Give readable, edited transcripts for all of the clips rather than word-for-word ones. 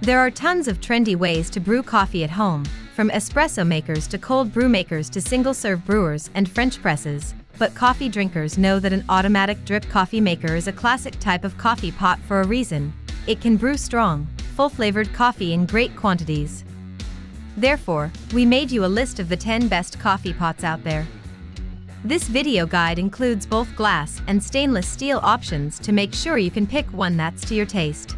There are tons of trendy ways to brew coffee at home, from espresso makers to cold brew makers to single-serve brewers and French presses, but coffee drinkers know that an automatic drip coffee maker is a classic type of coffee pot for a reason. It can brew strong, full-flavored coffee in great quantities. Therefore, we made you a list of the 10 best coffee pots out there. This video guide includes both glass and stainless steel options to make sure you can pick one that's to your taste.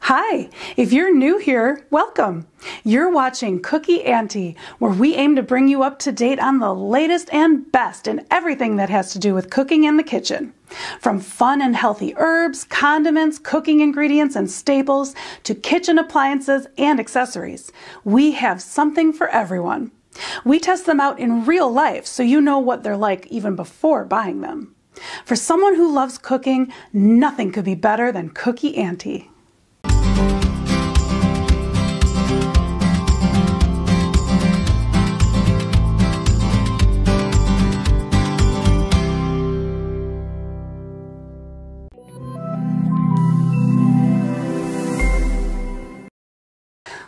Hi, if you're new here, welcome. You're watching CookyAunty, where we aim to bring you up to date on the latest and best in everything that has to do with cooking in the kitchen. From fun and healthy herbs, condiments, cooking ingredients and staples, to kitchen appliances and accessories, we have something for everyone. We test them out in real life so you know what they're like even before buying them. For someone who loves cooking, nothing could be better than CookyAunty.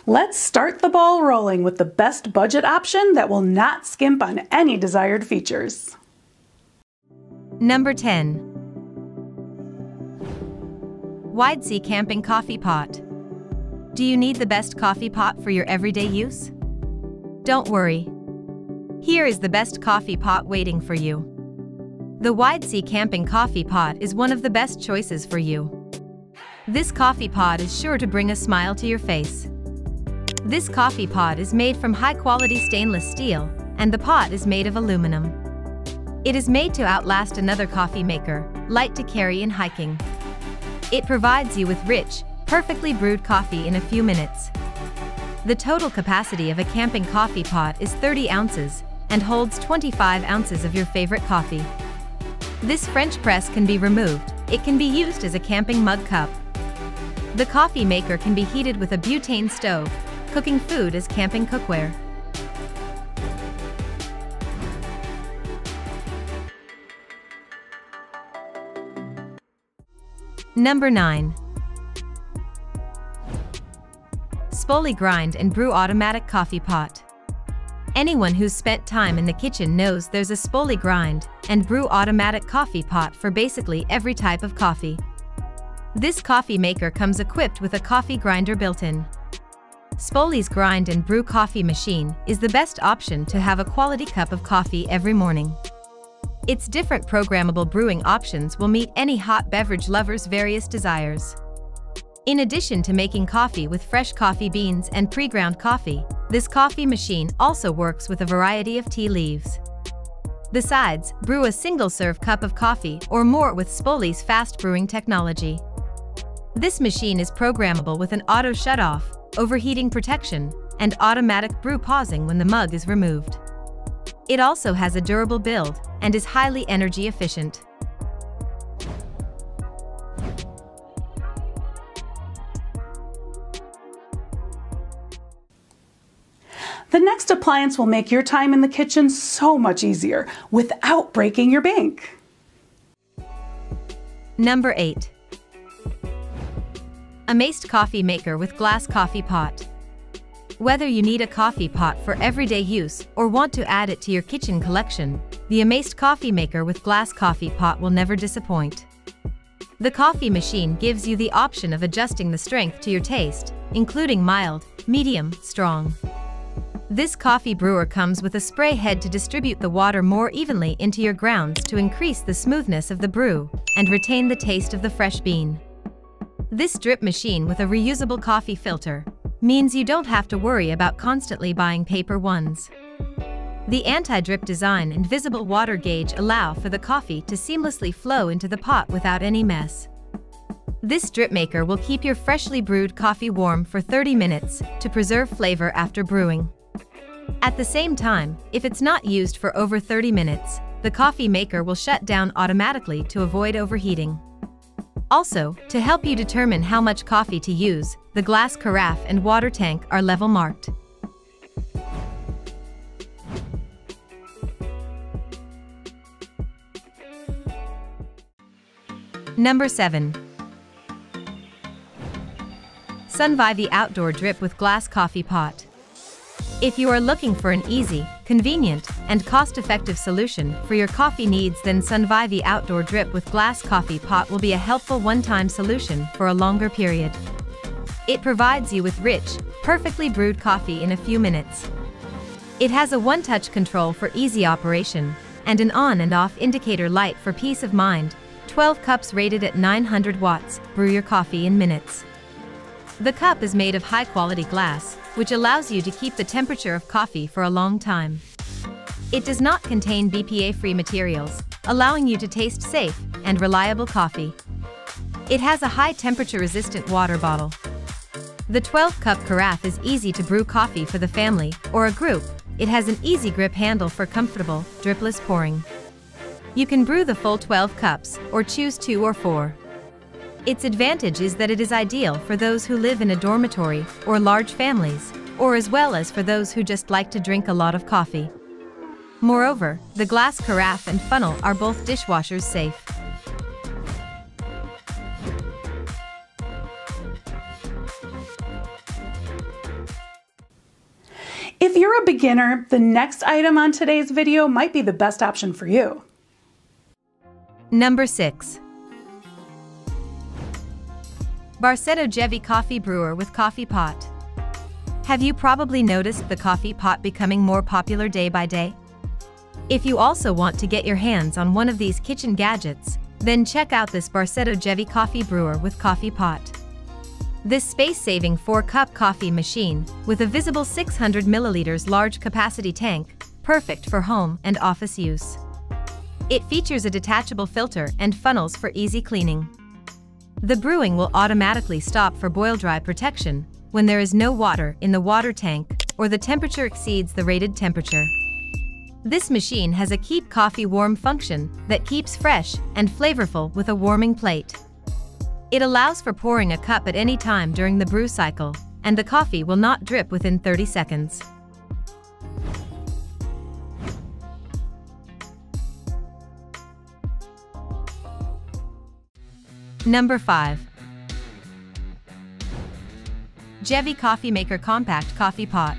Let's start the ball rolling with the best budget option that will not skimp on any desired features. Number 10. Widesea Camping Coffee Pot. Do you need the best coffee pot for your everyday use? Don't worry. Here is the best coffee pot waiting for you. The Widesea Camping Coffee Pot is one of the best choices for you. This coffee pot is sure to bring a smile to your face. This coffee pot is made from high-quality stainless steel, and the pot is made of aluminum. It is made to outlast another coffee maker, light to carry in hiking. It provides you with rich, perfectly brewed coffee in a few minutes. The total capacity of a camping coffee pot is 30 ounces, and holds 25 ounces of your favorite coffee. This French press can be removed. It can be used as a camping mug cup. The coffee maker can be heated with a butane stove. Cooking food is camping cookware. Number 9. Sboly Grind and Brew Automatic Coffee Pot. Anyone who's spent time in the kitchen knows there's a Sboly Grind and Brew Automatic Coffee Pot for basically every type of coffee. This coffee maker comes equipped with a coffee grinder built-in. Sboly's Grind and Brew Coffee Machine is the best option to have a quality cup of coffee every morning. Its different programmable brewing options will meet any hot beverage lover's various desires. In addition to making coffee with fresh coffee beans and pre-ground coffee, this coffee machine also works with a variety of tea leaves. Besides, brew a single-serve cup of coffee or more with Sboly's fast brewing technology. This machine is programmable with an auto shut-off, overheating protection, and automatic brew pausing when the mug is removed. It also has a durable build and is highly energy efficient. The next appliance will make your time in the kitchen so much easier without breaking your bank. Number 8. Amaste Coffee Maker with Glass Coffee Pot. Whether you need a coffee pot for everyday use or want to add it to your kitchen collection, the Amaste Coffee Maker with Glass Coffee Pot will never disappoint. The coffee machine gives you the option of adjusting the strength to your taste, including mild, medium, strong. This coffee brewer comes with a spray head to distribute the water more evenly into your grounds to increase the smoothness of the brew and retain the taste of the fresh bean. This drip machine with a reusable coffee filter means you don't have to worry about constantly buying paper ones. The anti-drip design and visible water gauge allow for the coffee to seamlessly flow into the pot without any mess. This drip maker will keep your freshly brewed coffee warm for 30 minutes to preserve flavor after brewing. At the same time, if it's not used for over 30 minutes, the coffee maker will shut down automatically to avoid overheating. Also, to help you determine how much coffee to use, the glass carafe and water tank are level marked. Number 7. Sunvivi outdoor drip with glass coffee pot. If you are looking for an easy, convenient, and cost-effective solution for your coffee needs, then Sunvivi outdoor drip with glass coffee pot will be a helpful one-time solution for a longer period. It provides you with rich, perfectly brewed coffee in a few minutes. It has a one-touch control for easy operation, and an on and off indicator light for peace of mind. 12 cups rated at 900 watts, brew your coffee in minutes. The cup is made of high-quality glass, which allows you to keep the temperature of coffee for a long time. It does not contain BPA-free materials, allowing you to taste safe and reliable coffee. It has a high temperature-resistant water bottle. The 12-cup carafe is easy to brew coffee for the family or a group. It has an easy grip handle for comfortable, dripless pouring. You can brew the full 12 cups, or choose 2 or 4. Its advantage is that it is ideal for those who live in a dormitory or large families, or as well as for those who just like to drink a lot of coffee. Moreover, the glass carafe and funnel are both dishwashers safe. If you're a beginner, the next item on today's video might be the best option for you. Number 6. Barsetto Gevi Coffee Brewer with Coffee Pot. Have you probably noticed the coffee pot becoming more popular day by day? If you also want to get your hands on one of these kitchen gadgets, then check out this Barsetto Gevi Coffee Brewer with Coffee Pot. This space-saving 4-cup coffee machine, with a visible 600 milliliters large capacity tank, perfect for home and office use. It features a detachable filter and funnels for easy cleaning. The brewing will automatically stop for boil-dry protection when there is no water in the water tank or the temperature exceeds the rated temperature. This machine has a keep coffee warm function that keeps fresh and flavorful with a warming plate. It allows for pouring a cup at any time during the brew cycle, and the coffee will not drip within 30 seconds. Number 5. Gevi Coffee Maker Compact Coffee Pot.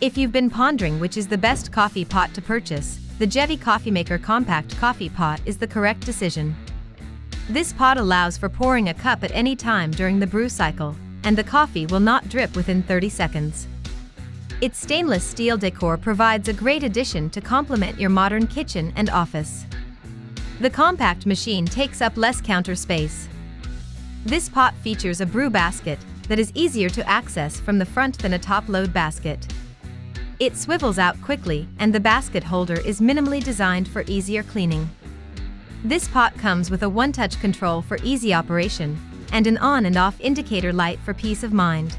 If you've been pondering which is the best coffee pot to purchase, the Gevi Coffee Maker Compact Coffee Pot is the correct decision. This pot allows for pouring a cup at any time during the brew cycle, and the coffee will not drip within 30 seconds. Its stainless steel decor provides a great addition to complement your modern kitchen and office. The compact machine takes up less counter space. This pot features a brew basket that is easier to access from the front than a top-load basket. It swivels out quickly, and the basket holder is minimally designed for easier cleaning. This pot comes with a one-touch control for easy operation and an on and off indicator light for peace of mind.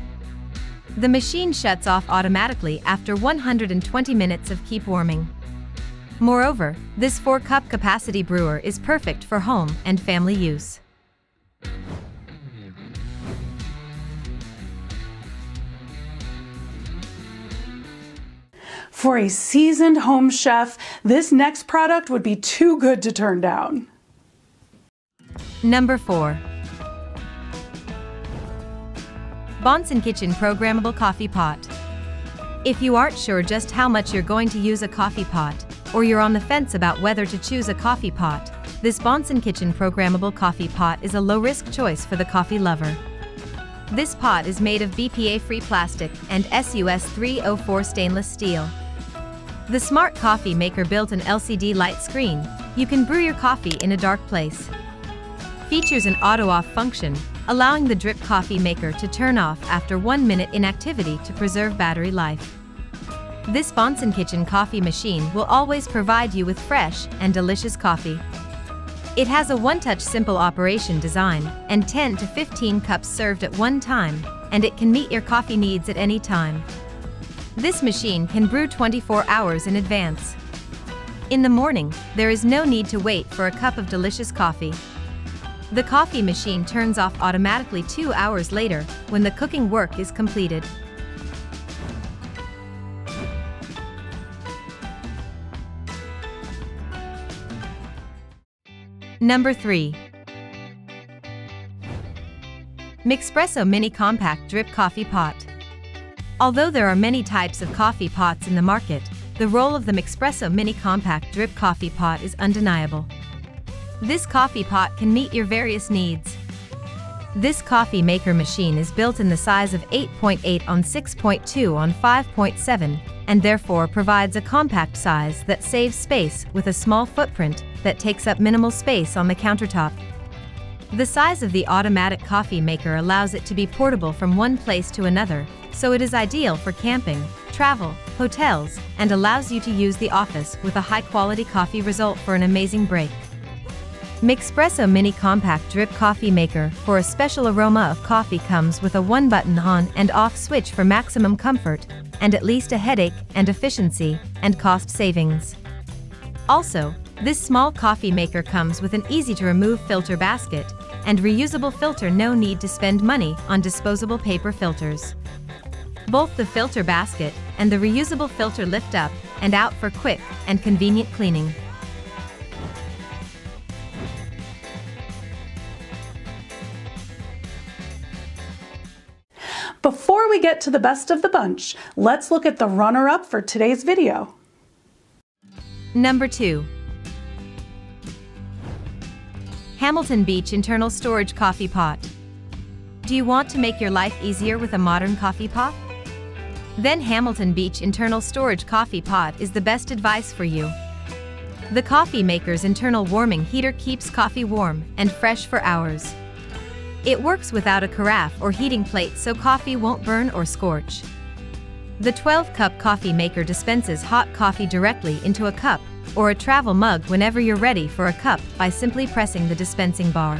The machine shuts off automatically after 120 minutes of keep warming. Moreover, this 4-cup capacity brewer is perfect for home and family use. For a seasoned home chef, this next product would be too good to turn down. Number 4. Bonsenkitchen Programmable Coffee Pot. If you aren't sure just how much you're going to use a coffee pot, or you're on the fence about whether to choose a coffee pot, this Bonsenkitchen Programmable Coffee Pot is a low-risk choice for the coffee lover. This pot is made of BPA-free plastic and SUS 304 stainless steel. The smart coffee maker built an LCD light screen. You can brew your coffee in a dark place. Features an auto-off function, allowing the drip coffee maker to turn off after 1 minute inactivity to preserve battery life. This Bonsenkitchen coffee machine will always provide you with fresh and delicious coffee. It has a one-touch simple operation design and 10 to 15 cups served at one time, and it can meet your coffee needs at any time. This machine can brew 24 hours in advance. In the morning, there is no need to wait for a cup of delicious coffee. The coffee machine turns off automatically 2 hours later when the cooking work is completed. Number 3. Mixpresso Mini Compact Drip Coffee Pot. Although there are many types of coffee pots in the market, the role of the Mixpresso Mini Compact Drip Coffee Pot is undeniable. This coffee pot can meet your various needs. This coffee maker machine is built in the size of 8.8 on 6.2 on 5.7, and therefore provides a compact size that saves space with a small footprint that takes up minimal space on the countertop. The size of the automatic coffee maker allows it to be portable from one place to another, so it is ideal for camping, travel, hotels, and allows you to use the office with a high-quality coffee result for an amazing break. Mixpresso Mini Compact Drip Coffee Maker for a special aroma of coffee comes with a one-button on and off switch for maximum comfort, and at least a headache and efficiency, and cost savings. Also, this small coffee maker comes with an easy-to-remove filter basket, and reusable filter, no need to spend money on disposable paper filters. Both the filter basket and the reusable filter lift up and out for quick and convenient cleaning. Before we get to the best of the bunch, let's look at the runner-up for today's video. Number 2. Hamilton Beach Internal Storage Coffee Pot. Do you want to make your life easier with a modern coffee pot? Then Hamilton Beach Internal Storage Coffee Pot is the best advice for you. The coffee maker's internal warming heater keeps coffee warm and fresh for hours. It works without a carafe or heating plate, so coffee won't burn or scorch. The 12-cup coffee maker dispenses hot coffee directly into a cup or a travel mug whenever you're ready for a cup by simply pressing the dispensing bar.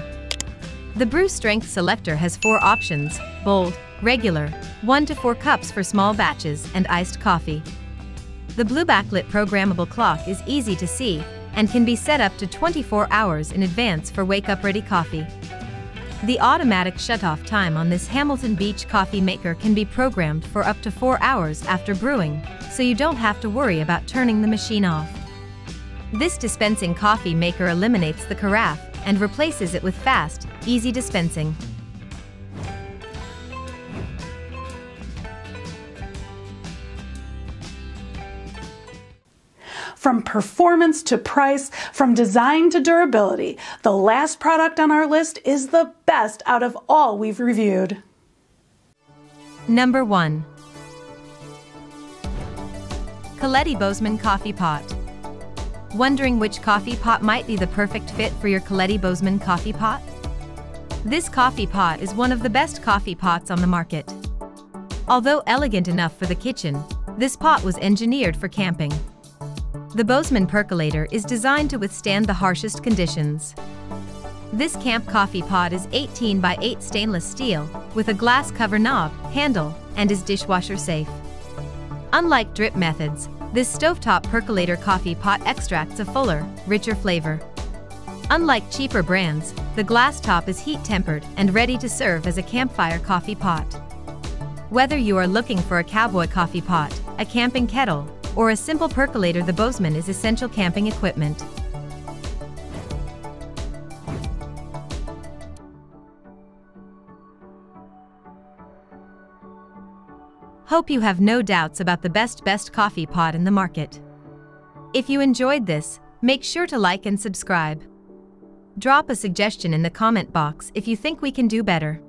The brew strength selector has 4 options: bold, regular, 1 to 4 cups for small batches, and iced coffee. The blue backlit programmable clock is easy to see and can be set up to 24 hours in advance for wake-up-ready coffee. The automatic shutoff time on this Hamilton Beach coffee maker can be programmed for up to 4 hours after brewing, so you don't have to worry about turning the machine off. This dispensing coffee maker eliminates the carafe and replaces it with fast, easy dispensing. From performance to price, from design to durability, the last product on our list is the best out of all we've reviewed. Number 1. Coletti Bozeman Coffee Pot. Wondering which coffee pot might be the perfect fit for your Coletti Bozeman coffee pot? This coffee pot is one of the best coffee pots on the market. Although elegant enough for the kitchen, this pot was engineered for camping. The Bozeman percolator is designed to withstand the harshest conditions. This camp coffee pot is 18 by 8 stainless steel, with a glass cover knob, handle, and is dishwasher safe. Unlike drip methods, this stovetop percolator coffee pot extracts a fuller, richer flavor. Unlike cheaper brands, the glass top is heat tempered and ready to serve as a campfire coffee pot. Whether you are looking for a cowboy coffee pot, a camping kettle, or a simple percolator, the Bozeman is essential camping equipment. Hope you have no doubts about the best coffee pot in the market. If you enjoyed this, make sure to like and subscribe. Drop a suggestion in the comment box if you think we can do better.